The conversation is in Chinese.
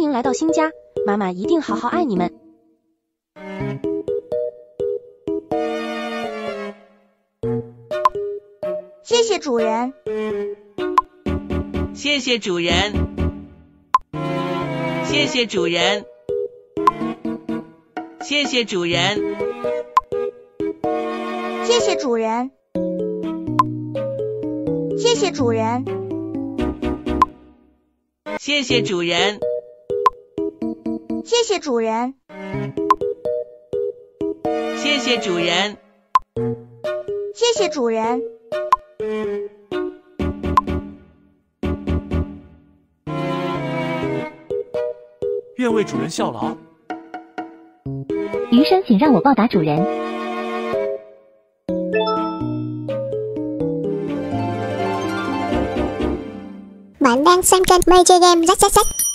欢迎来到新家，妈妈一定好好爱你们。谢谢主人，谢谢主人，谢谢主人，谢谢主人，谢谢主人，谢谢主人，谢谢主人，谢谢主人，谢谢主人，谢谢主人。愿为主人效劳。余生，请让我报答主人。Bạn đang xem kênh Major Game Rắc Rắc Rắc.